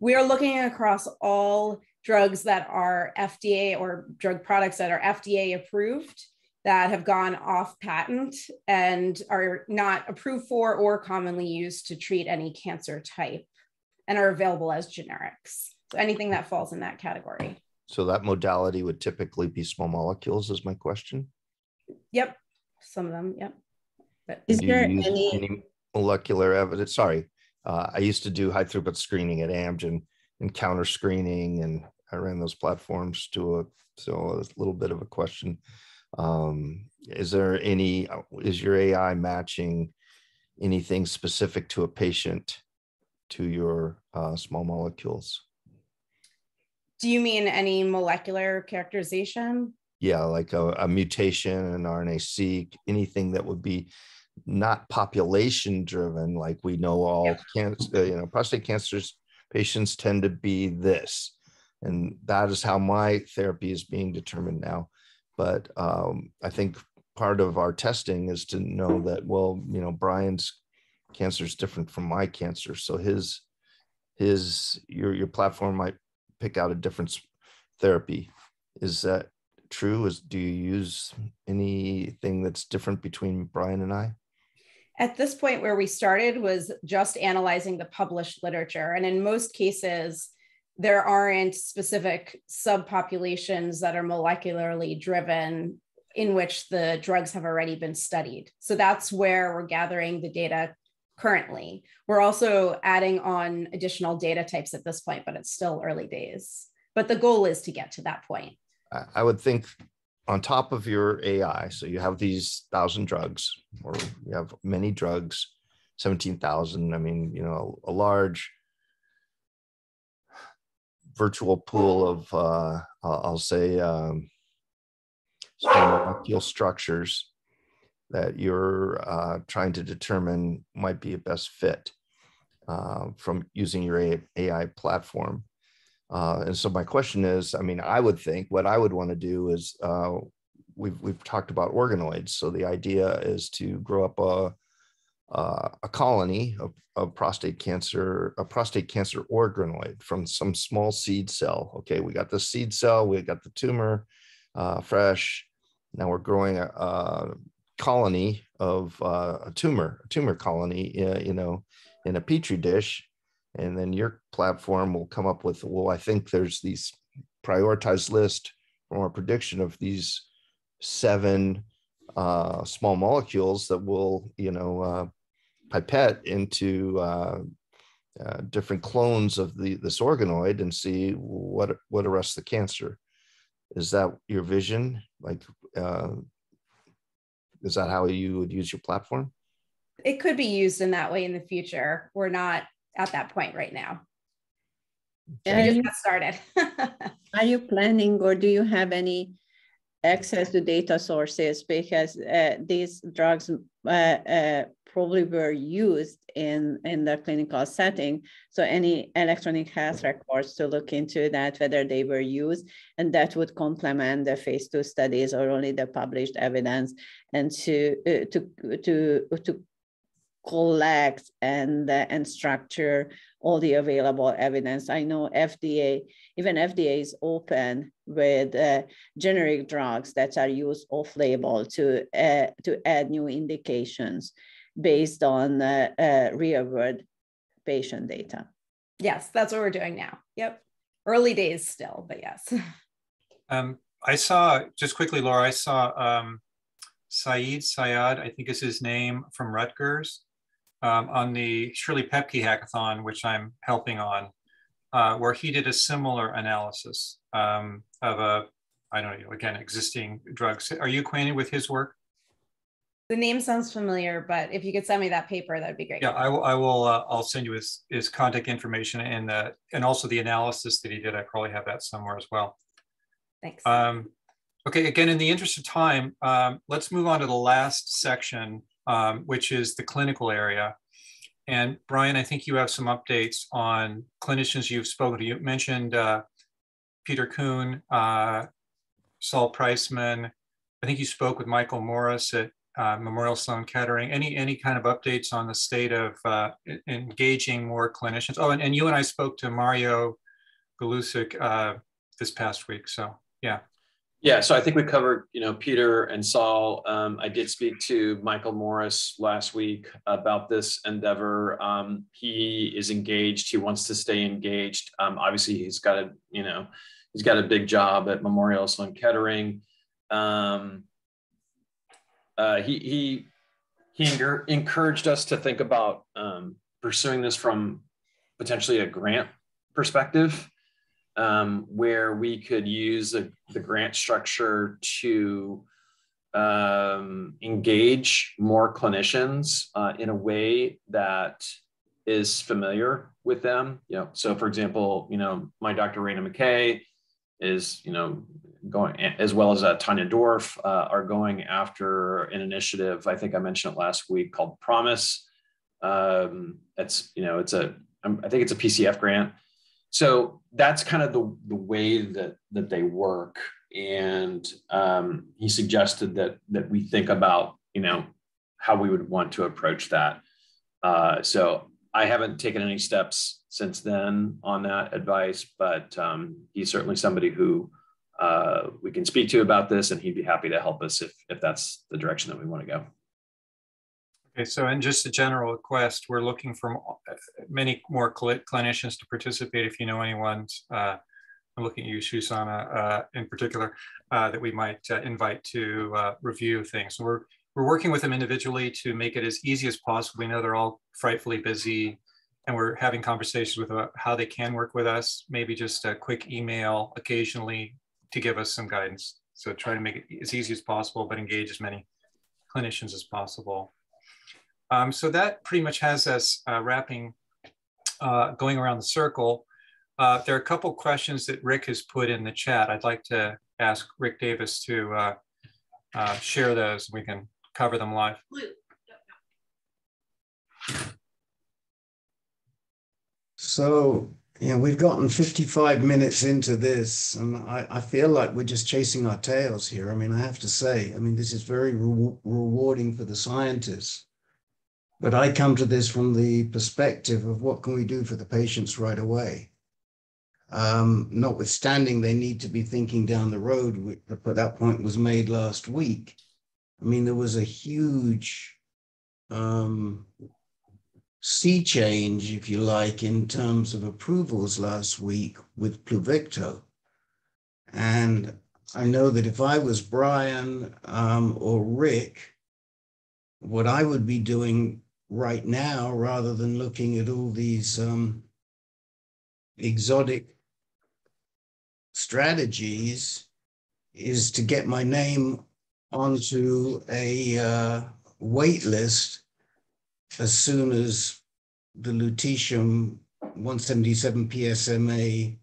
We are looking across all drugs that are F D A or drug products that are F D A approved that have gone off patent and are not approved for or commonly used to treat any cancer type and are available as generics. So anything that falls in that category. So that modality would typically be small molecules is my question. Yep, some of them. Yep. But is there any... any molecular evidence? Sorry, uh, I used to do high throughput screening at Amgen and counter screening, and I ran those platforms to a so a little bit of a question. Um, is there any? Is your A I matching anything specific to a patient to your uh, small molecules? Do you mean any molecular characterization? Yeah, like a, a mutation, an R N A-seq, anything that would be not population driven, like we know all yeah. cancer, you know, prostate cancers patients tend to be this. And that is how my therapy is being determined now. But um, I think part of our testing is to know that, well, you know, Brian's cancer is different from my cancer. So his, his, your, your platform might pick out a different therapy. Is that true? Is, do you use anything that's different between Brian and I? At this point, where we started was just analyzing the published literature. And in most cases, there aren't specific subpopulations that are molecularly driven in which the drugs have already been studied. So that's where we're gathering the data currently. We're also adding on additional data types at this point, but it's still early days. But the goal is to get to that point. I would think on top of your A I, so you have these thousand drugs, or you have many drugs, seventeen thousand, I mean, you know, a large virtual pool of, uh, I'll say, um, molecular structures that you're uh, trying to determine might be a best fit uh, from using your A I platform. Uh, and so my question is, I mean, I would think what I would want to do is uh, we've, we've talked about organoids. So the idea is to grow up a, uh, a colony of, of prostate cancer, a prostate cancer organoid from some small seed cell. Okay, we got the seed cell, we got the tumor uh, fresh. Now we're growing a, a colony of uh, a tumor, a tumor colony, uh, you know, in a petri dish. And then your platform will come up with, well, I think there's these prioritized list or prediction of these seven uh, small molecules that will, you know, uh, pipette into uh, uh, different clones of the, this organoid and see what, what arrests the cancer. Is that your vision? Like, uh, is that how you would use your platform? It could be used in that way in the future. We're not at that point right now. And I just got started. Are you planning, or do you have any access to data sources? Because uh, these drugs uh, uh, probably were used in, in the clinical setting. So any electronic health records to look into that, whether they were used, and that would complement the phase two studies or only the published evidence, and to, uh, to, to, to collect and, uh, and structure all the available evidence. I know F D A, even F D A is open with uh, generic drugs that are used off-label to, uh, to add new indications based on uh, uh, real-world patient data. Yes, that's what we're doing now. Yep. Early days still, but yes. um, I saw, just quickly, Laura, I saw um, Saeed Sayad, I think is his name, from Rutgers. Um, on the Shirley Pepke hackathon, which I'm helping on, uh, where he did a similar analysis um, of a, I don't know, again, existing drugs. Are you acquainted with his work? The name sounds familiar, but if you could send me that paper, that'd be great. Yeah, I will. I will uh, I'll send you his, his contact information and the, and also the analysis that he did. I probably have that somewhere as well. Thanks. Um, okay, again, in the interest of time, um, let's move on to the last section, Um, which is the clinical area. And Brian, I think you have some updates on clinicians you've spoken to. You mentioned uh, Peter Kuhn, uh, Saul Priceman. I think you spoke with Michael Morris at uh, Memorial Sloan Kettering. Any any kind of updates on the state of uh, engaging more clinicians? Oh, and, and you and I spoke to Mario Galusic uh this past week, so yeah. Yeah, so I think we covered, you know, Peter and Saul. Um, I did speak to Michael Morris last week about this endeavor. Um, he is engaged. He wants to stay engaged. Um, obviously, he's got a, you know, he's got a big job at Memorial Sloan Kettering. Um, uh, he he he encouraged us to think about um, pursuing this from potentially a grant perspective. Um, where we could use a, the grant structure to um, engage more clinicians uh, in a way that is familiar with them. You know, so for example, you know, my Doctor Raina McKay is, you know, going, as well as uh, Tanya Dorff, uh, are going after an initiative, I think I mentioned it last week, called Promise. Um, it's, you know, it's a, I think it's a P C F grant. So that's kind of the, the way that, that they work. And um, he suggested that, that we think about, you know, how we would want to approach that. Uh, so I haven't taken any steps since then on that advice, but um, he's certainly somebody who uh, we can speak to about this, and he'd be happy to help us if, if that's the direction that we want to go. Okay, so in just a general request, we're looking for many more cl clinicians to participate. If you know anyone, uh, I'm looking at you, Shoshana, uh, in particular, uh, that we might uh, invite to uh, review things. So we're We're working with them individually to make it as easy as possible. We know they're all frightfully busy, and we're having conversations with them about how they can work with us, maybe just a quick email occasionally to give us some guidance. So try to make it as easy as possible, but engage as many clinicians as possible. Um, so that pretty much has us uh, wrapping, uh, going around the circle. Uh, there are a couple questions that Rick has put in the chat. I'd like to ask Rick Davis to uh, uh, share those. We can cover them live. So, you know, we've gotten fifty-five minutes into this, and I, I feel like we're just chasing our tails here. I mean, I have to say, I mean, this is very re- rewarding for the scientists, but I come to this from the perspective of what can we do for the patients right away? Um, notwithstanding, they need to be thinking down the road, which at that point was made last week. I mean, there was a huge um, sea change, if you like, in terms of approvals last week with Pluvicto. And I know that if I was Brian um, or Rick, what I would be doing right now, rather than looking at all these um, exotic strategies, is to get my name onto a uh, wait list as soon as the lutetium one seventy-seven P S M A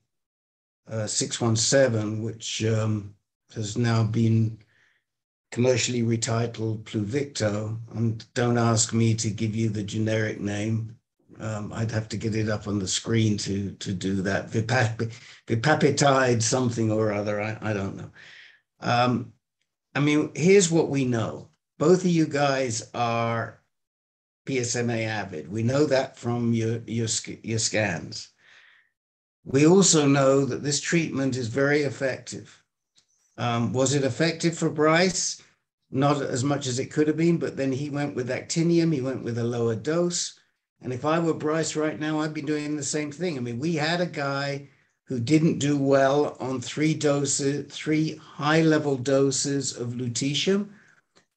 uh, six one seven, which um, has now been commercially retitled Pluvicto, and don't ask me to give you the generic name. Um, I'd have to get it up on the screen to, to do that. Vipap Vipapitide something or other, I, I don't know. Um, I mean, here's what we know. Both of you guys are P S M A avid. We know that from your, your, your scans. We also know that this treatment is very effective. Um, was it effective for Bryce? Not as much as it could have been, but then he went with actinium, he went with a lower dose. And if I were Bryce right now, I'd be doing the same thing. I mean, we had a guy who didn't do well on three doses, three high-level doses of lutetium,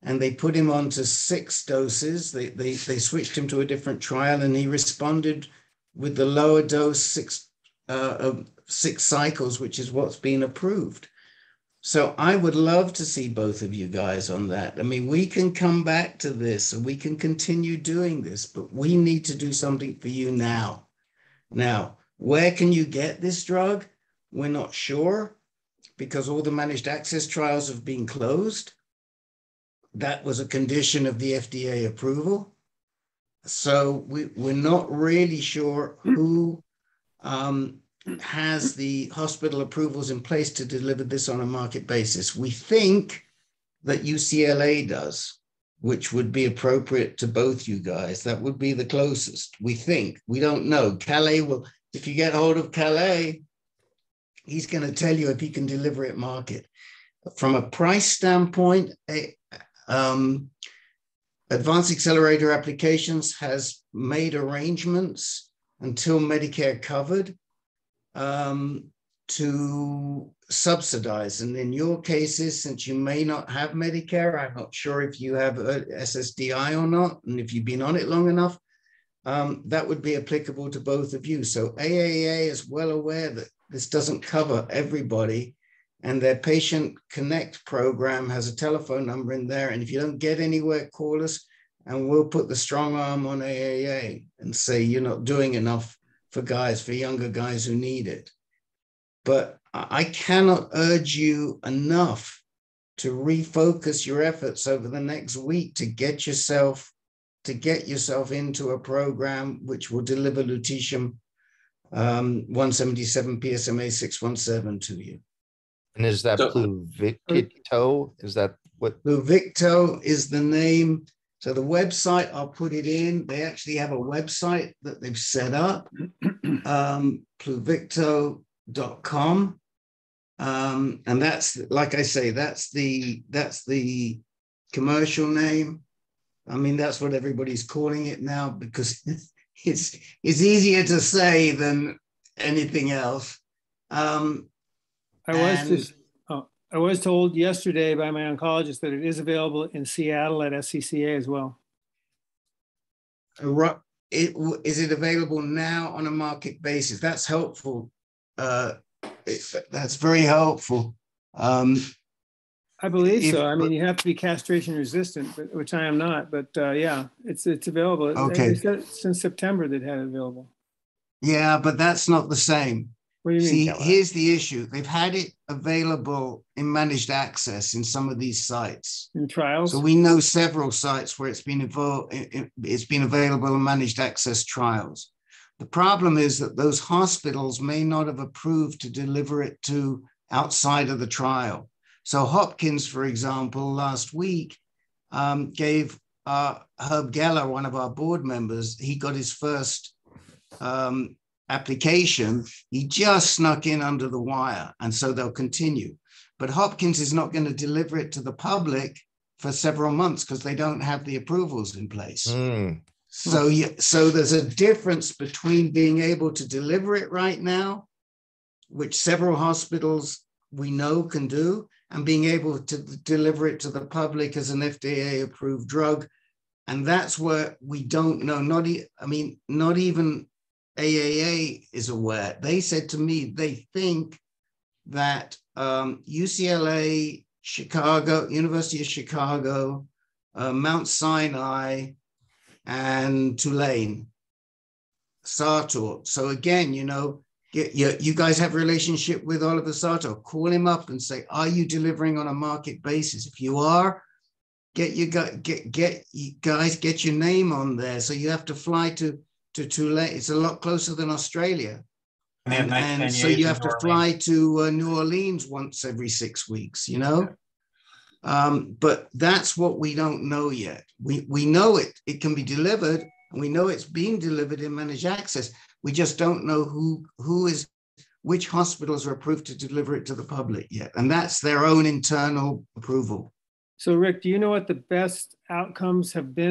and they put him onto six doses. They, they, they switched him to a different trial, and he responded with the lower dose six, uh, of six cycles, which is what's been approved. So I would love to see both of you guys on that. I mean, we can come back to this, and we can continue doing this, but we need to do something for you now. Now, where can you get this drug? We're not sure, because all the managed access trials have been closed. That was a condition of the F D A approval. So we, we're not really sure who um, has the hospital approvals in place to deliver this on a market basis. We think that U C L A does, which would be appropriate to both you guys. That would be the closest, we think. We don't know. Calais will... If you get hold of Calais, he's going to tell you if he can deliver it market. From a price standpoint, a, um, Advanced Accelerator Applications has made arrangements until Medicare covered um, to subsidize. And in your cases, since you may not have Medicare, I'm not sure if you have a S S D I or not, and if you've been on it long enough, Um, that would be applicable to both of you. So A A A is well aware that this doesn't cover everybody, and their Patient Connect program has a telephone number in there. And if you don't get anywhere, call us and we'll put the strong arm on A A A and say, you're not doing enough for guys, for younger guys who need it. But I cannot urge you enough to refocus your efforts over the next week to get yourself to get yourself into a program which will deliver lutetium um, one seventy-seven P S M A six one seven to you. And is that so, Pluvicto? Is that what? Pluvicto is the name. So the website, I'll put it in. They actually have a website that they've set up, um, pluvicto dot com. Um, and that's, like I say, that's the, that's the commercial name. I mean, that's what everybody's calling it now because it's, it's easier to say than anything else. Um, I was just, oh, I was told yesterday by my oncologist that it is available in Seattle at S C C A as well. It, is it available now on a market basis? That's helpful. Uh, It, that's very helpful. Um, I believe if, so. I mean, you have to be castration resistant, but, which I am not. But uh, yeah, it's it's available. Okay. Since September, they've had it available. Yeah, but that's not the same. What do you See, mean? Here's the issue. They've had it available in managed access in some of these sites. In trials? So we know several sites where it's been, it's been available in managed access trials. The problem is that those hospitals may not have approved to deliver it to outside of the trial. So Hopkins, for example, last week um, gave uh, Herb Geller, one of our board members, he got his first um, application. He just snuck in under the wire, and so they'll continue. But Hopkins is not going to deliver it to the public for several months because they don't have the approvals in place. Mm. So, so there's a difference between being able to deliver it right now, which several hospitals we know can do, and being able to deliver it to the public as an F D A-approved drug. And that's where we don't know, not e I mean, not even A A A is aware. They said to me, they think that um, U C L A, Chicago, University of Chicago, uh, Mount Sinai, and Tulane, Sartor. So again, you know, get, you, you guys have a relationship with Oliver Sartor. Call him up and say, are you delivering on a market basis? If you are, get your get get you guys get your name on there. So you have to fly to to Tulane. It's a lot closer than Australia, and, and, and so you have to fly to uh, New Orleans once every six weeks. You know. Um, but that's what we don't know yet. We, we know it, it can be delivered, and we know it's being delivered in managed access. We just don't know who, who is, which hospitals are approved to deliver it to the public yet. And that's their own internal approval. So Rick, do you know what the best outcomes have been